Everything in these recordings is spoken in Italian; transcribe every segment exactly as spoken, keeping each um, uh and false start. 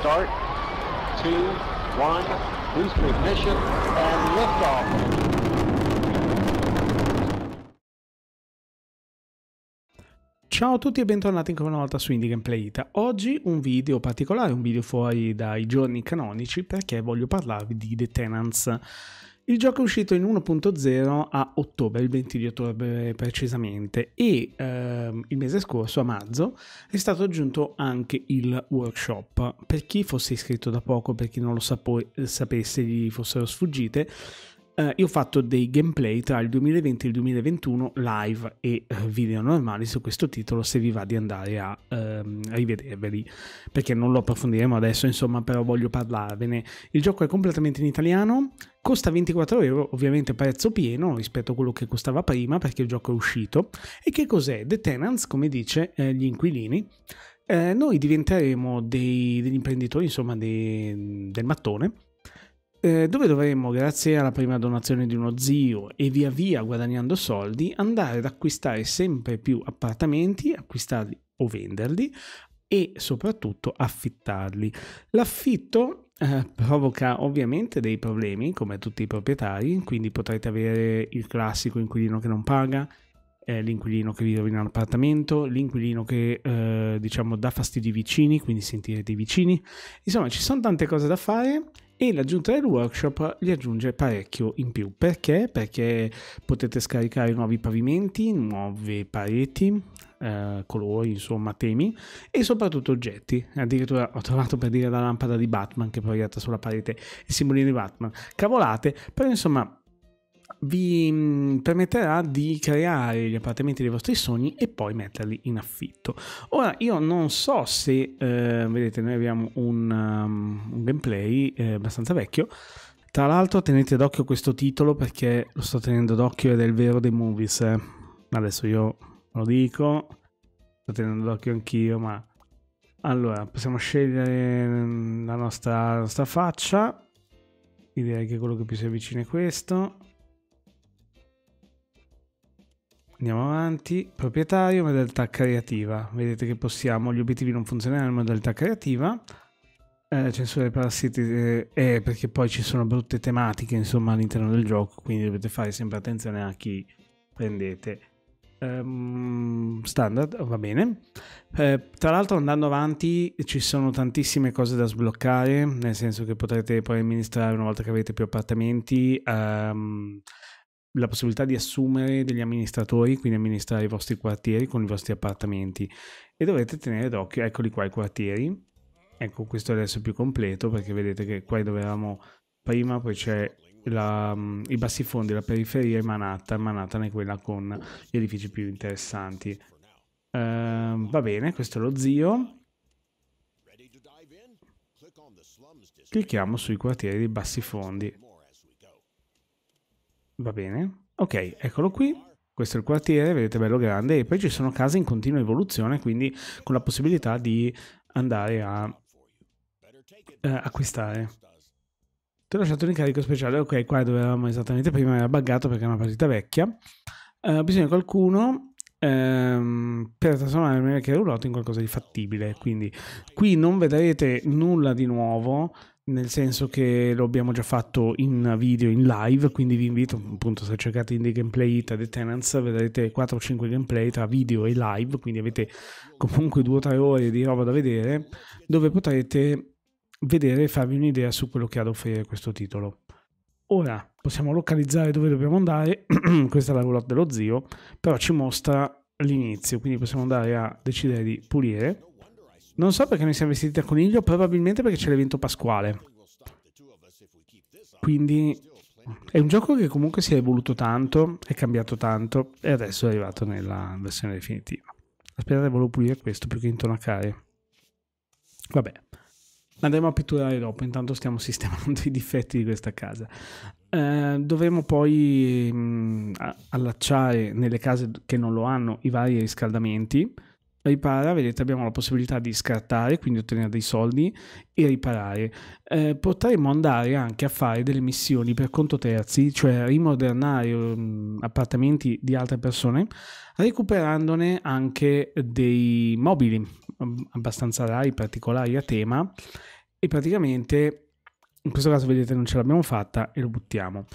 Start, two, one, boost to ignition, and liftoff. Ciao a tutti e bentornati ancora una volta su Indie Gameplay Ita. Oggi un video particolare, un video fuori dai giorni canonici, perché voglio parlarvi di The Tenants. Il gioco è uscito in uno punto zero a ottobre, il venti di ottobre precisamente, e ehm, il mese scorso, a marzo, è stato aggiunto anche il workshop. Per chi fosse iscritto da poco, per chi non lo sapesse, gli fossero sfuggite, eh, io ho fatto dei gameplay tra il duemilaventi e il duemilaventuno live e eh, video normali su questo titolo, se vi va di andare a ehm, rivederveli, perché non lo approfondiremo adesso, insomma, però voglio parlarvene. Il gioco è completamente in italiano. Costa ventiquattro euro, ovviamente prezzo pieno rispetto a quello che costava prima perché il gioco è uscito. E che cos'è? The Tenants, come dice eh, gli inquilini, eh, noi diventeremo dei, degli imprenditori, insomma, dei, del mattone, eh, dove dovremo, grazie alla prima donazione di uno zio e via via guadagnando soldi, andare ad acquistare sempre più appartamenti, acquistarli o venderli e soprattutto affittarli. L'affitto Eh, provoca ovviamente dei problemi, come tutti i proprietari, quindi potrete avere il classico inquilino che non paga, eh, l'inquilino che vi rovina l'appartamento, l'inquilino che eh, diciamo dà fastidio ai vicini, quindi sentirete i vicini. Insomma, ci sono tante cose da fare e l'aggiunta del workshop gli aggiunge parecchio in più. Perché? Perché potete scaricare nuovi pavimenti, nuove pareti, Uh, colori, insomma, temi e soprattutto oggetti. Addirittura ho trovato, per dire, la lampada di Batman che è proietta sulla parete, il simbolino di Batman. Cavolate, però insomma vi mh, permetterà di creare gli appartamenti dei vostri sogni e poi metterli in affitto. Ora io non so se uh, vedete, noi abbiamo un, um, un gameplay eh, abbastanza vecchio. Tra l'altro tenete d'occhio questo titolo, perché lo sto tenendo d'occhio ed è il vero The Movies. eh. Adesso io lo dico, sto tenendo d'occhio anch'io, ma allora possiamo scegliere la nostra, la nostra faccia. Io direi che quello che più si avvicina è questo. Andiamo avanti. Proprietario, modalità creativa. Vedete che possiamo, gli obiettivi non funzionano in modalità creativa. Eh, censura dei parassiti, eh, eh, perché poi ci sono brutte tematiche, insomma, all'interno del gioco, quindi dovete fare sempre attenzione a chi prendete. Standard, va bene. Eh, tra l'altro, andando avanti, ci sono tantissime cose da sbloccare, nel senso che potrete poi amministrare, una volta che avete più appartamenti, ehm, la possibilità di assumere degli amministratori, quindi amministrare i vostri quartieri con i vostri appartamenti, e dovete tenere d'occhio, eccoli qua i quartieri. Ecco, questo adesso è più completo, perché vedete che qua dove eravamo prima poi c'è La, i bassifondi, la periferia e Manhattan. Manhattan è quella con gli edifici più interessanti. Uh, va bene, questo è lo zio. Clicchiamo sui quartieri dei bassifondi. Va bene, ok, eccolo qui. Questo è il quartiere, vedete, bello grande. E poi ci sono case in continua evoluzione, quindi con la possibilità di andare a eh, acquistare. Ti ho lasciato un incarico speciale. Ok, qua dove eravamo esattamente prima era buggato perché è una partita vecchia. Uh, bisogna qualcuno um, per trasformare il mio roulotte in qualcosa di fattibile. Quindi qui non vedrete nulla di nuovo, nel senso che lo abbiamo già fatto in video, in live, quindi vi invito, appunto, se cercate Indie Gameplay Ita The Tenants, vedrete quattro o cinque gameplay tra video e live, quindi avete comunque due o tre ore di roba da vedere, dove potrete vedere e farvi un'idea su quello che ha da offrire questo titolo. Ora possiamo localizzare dove dobbiamo andare. Questa è la roulotte dello zio, però ci mostra l'inizio, quindi possiamo andare a decidere di pulire. Non so perché noi siamo vestiti a coniglio, probabilmente perché c'è l'evento pasquale, quindi è un gioco che comunque si è evoluto tanto, è cambiato tanto e adesso è arrivato nella versione definitiva. Aspettate, volevo pulire questo più che intonacare. Vabbè, andremo a pitturare dopo, intanto stiamo sistemando i difetti di questa casa. Eh, dovremo poi mh, allacciare nelle case che non lo hanno i vari riscaldamenti. Ripara, vedete, abbiamo la possibilità di scartare, quindi ottenere dei soldi e riparare. Eh, potremmo andare anche a fare delle missioni per conto terzi, cioè rimodernare um, appartamenti di altre persone, recuperandone anche dei mobili abbastanza rari, particolari a tema, e praticamente in questo caso vedete non ce l'abbiamo fatta e lo buttiamo.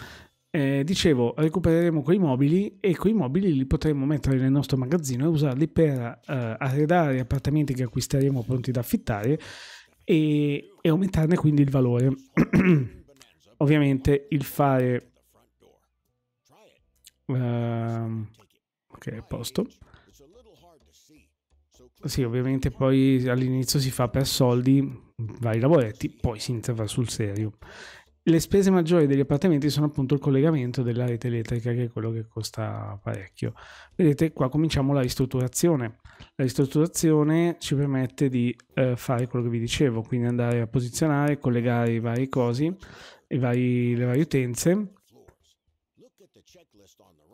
Eh, dicevo, recupereremo quei mobili e quei mobili li potremo mettere nel nostro magazzino e usarli per eh, arredare appartamenti che acquisteremo pronti da affittare e, e aumentarne quindi il valore. Ovviamente il fare uh, ok, a posto. Sì, ovviamente poi all'inizio si fa per soldi, vari lavoretti, poi si interva sul serio. Le spese maggiori degli appartamenti sono appunto il collegamento della rete elettrica, che è quello che costa parecchio. Vedete, qua cominciamo la ristrutturazione. La ristrutturazione ci permette di eh, fare quello che vi dicevo, quindi andare a posizionare, collegare i vari cosi, i vari, le varie utenze.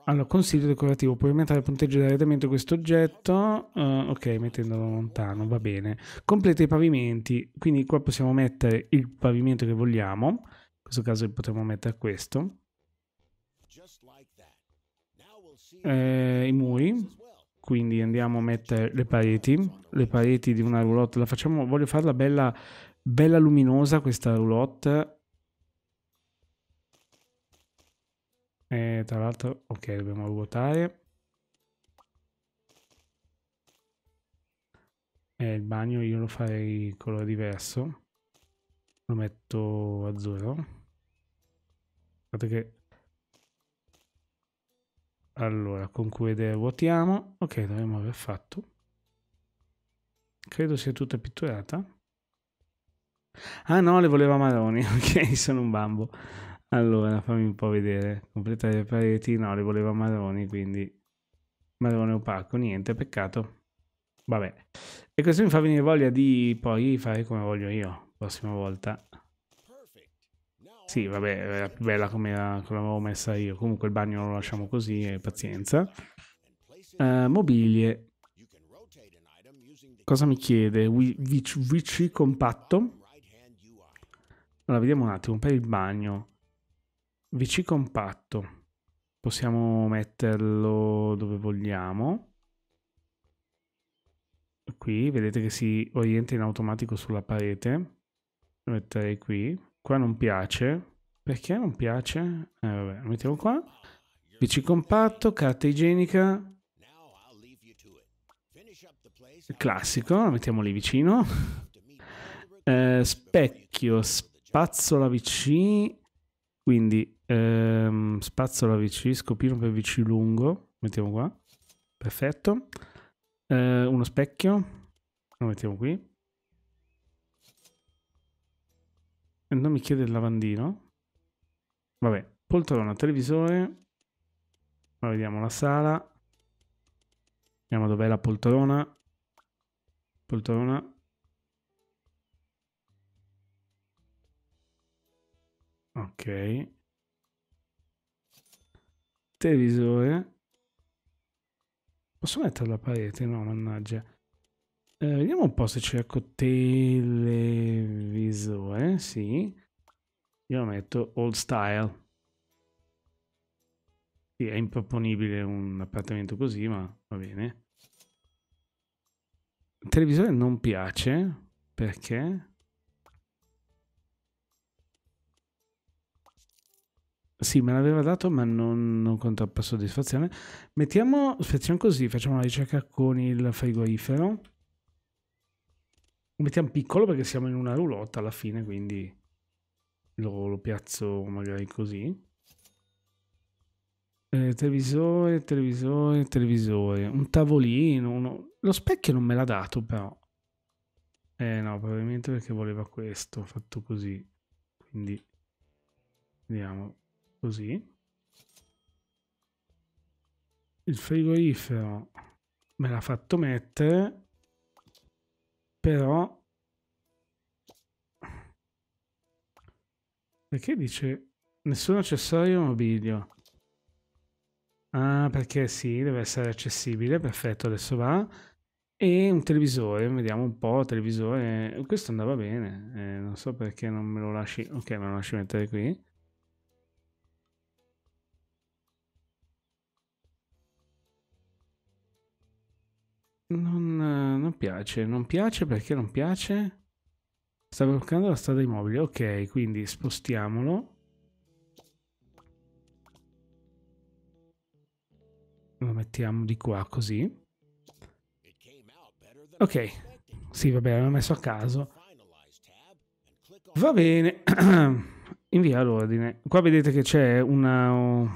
Allora, consiglio decorativo, puoi aumentare il punteggio di arredamento di questo oggetto, uh, ok, mettendolo lontano, va bene. Completa i pavimenti, quindi qua possiamo mettere il pavimento che vogliamo, in questo caso potremmo mettere questo. Eh, I muri, quindi andiamo a mettere le pareti, le pareti di una roulotte, la facciamo, voglio farla bella, bella luminosa questa roulotte. E tra l'altro, ok, dobbiamo ruotare. E il bagno io lo farei colore diverso. Lo metto azzurro. Guardate che... Allora, con Q E D ruotiamo. Ok, dovremmo aver fatto. Credo sia tutta pitturata. Ah no, le volevo marroni. Ok, sono un bambo. Allora, fammi un po' vedere. Completare le pareti. No, le voleva marroni, quindi... Marrone opaco, niente, peccato. Vabbè. E questo mi fa venire voglia di poi fare come voglio io. La prossima volta. Sì, vabbè, era più bella come l'avevo messa io. Comunque il bagno lo lasciamo così, e pazienza. Uh, mobilie. Cosa mi chiede? V C compatto? Allora, vediamo un attimo. Per il bagno... V C compatto, possiamo metterlo dove vogliamo, qui vedete che si orienta in automatico sulla parete, lo metterei qui, qua non piace, perché non piace? Eh vabbè, lo mettiamo qua, V C compatto, carta igienica, classico, lo mettiamo lì vicino, eh, specchio, spazzola V C, quindi ehm, spazzola V C, scopino per V C lungo, mettiamo qua, perfetto, eh, uno specchio, lo mettiamo qui, e non mi chiede il lavandino, vabbè, poltrona, televisore, ma vediamo la sala, vediamo dov'è la poltrona, poltrona, ok, televisore, posso mettere la parete? No, mannaggia, eh, vediamo un po' se cerco televisore, sì, io lo metto old style, sì, è improponibile un appartamento così, ma va bene. Il televisore non piace, perché? Sì, me l'aveva dato, ma non, non conta per soddisfazione. Mettiamo, facciamo così, facciamo una ricerca con il frigorifero. Mettiamo piccolo perché siamo in una roulotte alla fine, quindi lo, lo piazzo magari così. Eh, televisore, televisore, televisore. Un tavolino, uno... Lo specchio non me l'ha dato però. Eh no, probabilmente perché voleva questo, fatto così. Quindi, vediamo. Così il frigorifero me l'ha fatto mettere, però perché dice nessun accessorio mobilio? Ah, perché sì, deve essere accessibile, perfetto, adesso va. E un televisore, vediamo un po', televisore, questo andava bene, eh, non so perché non me lo lasci, ok, me lo lasci mettere qui. Non, non piace, non piace perché non piace? Sta bloccando la strada immobile. Ok, quindi spostiamolo. Lo mettiamo di qua così. Ok. Sì, vabbè, l'ho messo a caso. Va bene. Invia l'ordine. Qua vedete che c'è una...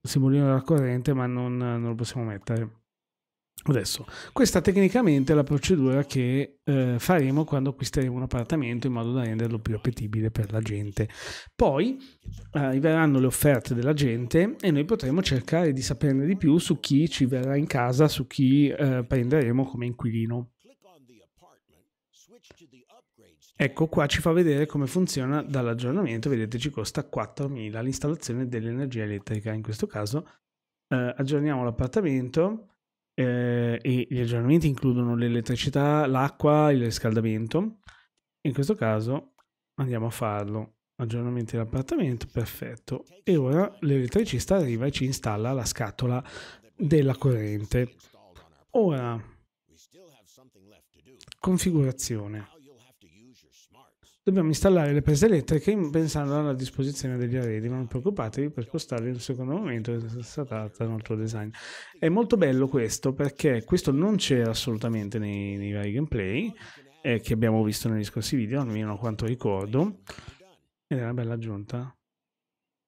simbolino della corrente, ma non, non lo possiamo mettere adesso. Questa tecnicamente è la procedura che eh, faremo quando acquisteremo un appartamento, in modo da renderlo più appetibile per la gente. Poi eh, arriveranno le offerte della gente e noi potremo cercare di saperne di più su chi ci verrà in casa, su chi eh, prenderemo come inquilino. Ecco qua ci fa vedere come funziona dall'aggiornamento. Vedete, ci costa quattromila l'installazione dell'energia elettrica. In questo caso eh, aggiorniamo l'appartamento eh, e gli aggiornamenti includono l'elettricità, l'acqua, il riscaldamento. In questo caso andiamo a farlo. Aggiornamenti dell'appartamento, perfetto. E ora l'elettricista arriva e ci installa la scatola della corrente. Ora, configurazione. Dobbiamo installare le prese elettriche pensando alla disposizione degli arredi, ma non preoccupatevi per spostarli in un secondo momento, si tratta del tuo design. È molto bello questo, perché questo non c'era assolutamente nei, nei vari gameplay eh, che abbiamo visto negli scorsi video, almeno quanto ricordo, ed è una bella aggiunta.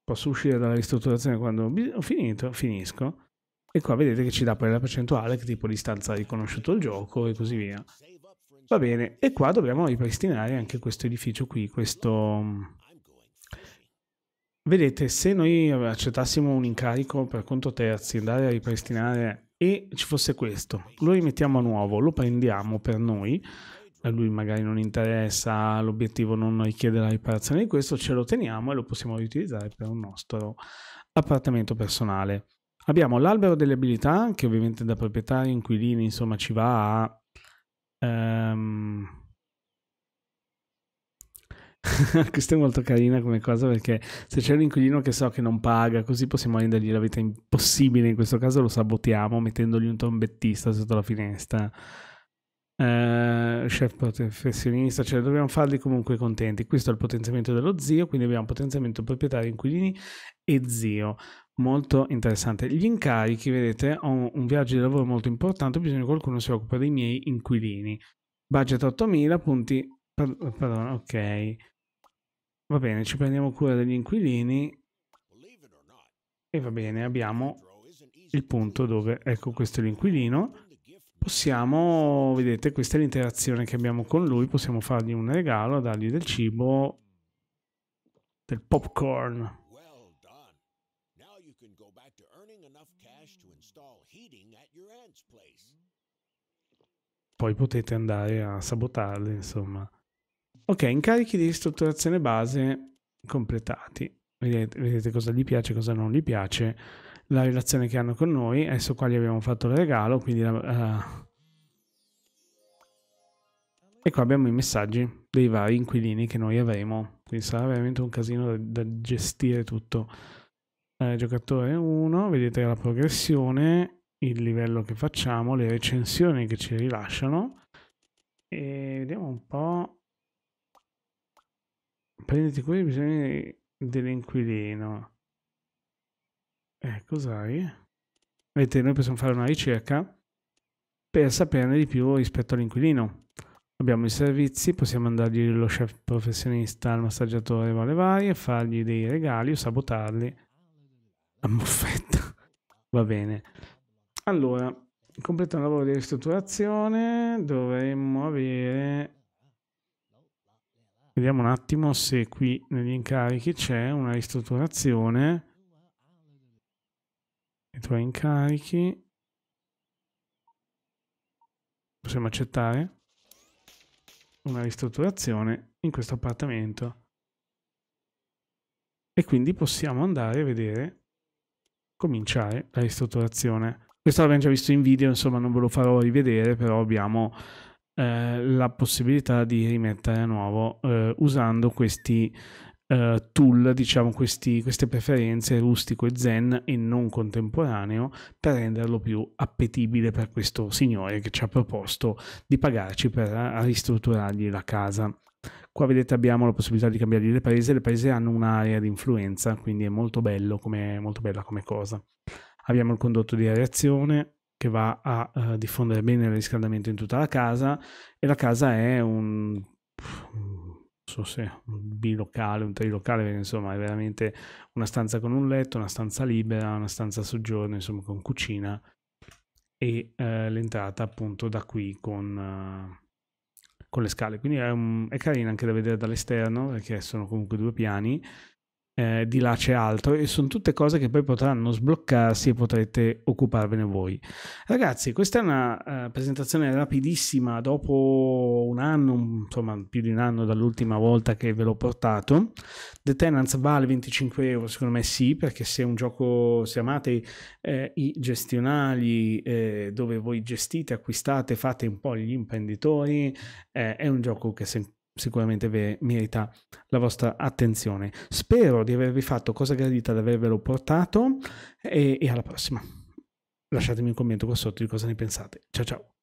Posso uscire dalla ristrutturazione quando ho finito, finisco, e qua vedete che ci dà poi la percentuale, che tipo di distanza ha riconosciuto il gioco e così via. Va bene, e qua dobbiamo ripristinare anche questo edificio qui, questo... Vedete, se noi accettassimo un incarico per conto terzi, andare a ripristinare, e ci fosse questo, lo rimettiamo a nuovo, lo prendiamo per noi, a lui magari non interessa, l'obiettivo non richiede la riparazione di questo, ce lo teniamo e lo possiamo riutilizzare per un nostro appartamento personale. Abbiamo l'albero delle abilità, che ovviamente da proprietario, inquilini, insomma ci va a... Um... Questa è molto carina come cosa, perché se c'è un inquilino che so che non paga, così possiamo rendergli la vita impossibile. In questo caso lo sabotiamo mettendogli un trombettista sotto la finestra. Uh, chef professionista, cioè dobbiamo farli comunque contenti. Questo è il potenziamento dello zio, quindi abbiamo potenziamento proprietario, inquilini e zio. Molto interessante. Gli incarichi, vedete, ho un viaggio di lavoro molto importante, bisogna che qualcuno si occupa dei miei inquilini. Budget ottomila, punti, pardon, ok, va bene, ci prendiamo cura degli inquilini e va bene, abbiamo il punto dove, ecco, questo è l'inquilino. Possiamo, vedete, questa è l'interazione che abbiamo con lui, possiamo fargli un regalo, dargli del cibo, del popcorn. Poi potete andare a sabotarli, insomma. Ok, incarichi di ristrutturazione base completati. Vedete, vedete cosa gli piace, cosa non gli piace, la relazione che hanno con noi. Adesso qua gli abbiamo fatto il regalo, quindi la, uh... e qua abbiamo i messaggi dei vari inquilini che noi avremo, quindi sarà veramente un casino da, da gestire tutto. Eh, giocatore uno, vedete la progressione, il livello che facciamo, le recensioni che ci rilasciano, e vediamo un po'. Prenditi cura dei bisogni dell'inquilino. Eh, cos'hai? Vedete, noi possiamo fare una ricerca per saperne di più rispetto all'inquilino. Abbiamo i servizi, possiamo mandargli lo chef professionista, il massaggiatore, vale varie, fargli dei regali o sabotarli a muffetta. Va bene. Allora, completa un lavoro di ristrutturazione, dovremmo avere... Vediamo un attimo se qui negli incarichi c'è una ristrutturazione. I tuoi incarichi possiamo accettare una ristrutturazione in questo appartamento e quindi possiamo andare a vedere, cominciare la ristrutturazione. Questo l'abbiamo già visto in video, insomma non ve lo farò rivedere, però abbiamo eh, la possibilità di rimettere a nuovo eh, usando questi uh, tool, diciamo, questi, queste preferenze rustico e zen e non contemporaneo per renderlo più appetibile per questo signore che ci ha proposto di pagarci per ristrutturargli la casa. Qua vedete abbiamo la possibilità di cambiargli le prese, le prese hanno un'area di influenza, quindi è molto bello come, molto bella come cosa. Abbiamo il condotto di areazione che va a uh, diffondere bene il riscaldamento in tutta la casa, e la casa è un, non so se un bilocale, un trilocale, insomma è veramente una stanza con un letto, una stanza libera, una stanza a soggiorno, insomma con cucina, e uh, l'entrata appunto da qui con... Uh, con le scale, quindi è, un, è carina anche da vedere dall'esterno perché sono comunque due piani, eh, di là c'è altro, e sono tutte cose che poi potranno sbloccarsi e potrete occuparvene voi. Ragazzi, questa è una uh, presentazione rapidissima, dopo un anno, insomma più di un anno dall'ultima volta che ve l'ho portato. The Tenants vale venticinque euro, secondo me sì, perché se è un gioco, se amate eh, i gestionali, eh, dove voi gestite, acquistate, fate un po' gli imprenditori, eh, è un gioco che se sicuramente vi merita la vostra attenzione. Spero di avervi fatto cosa gradita, di avervelo portato, e, e alla prossima. Lasciatemi un commento qua sotto di cosa ne pensate. Ciao ciao.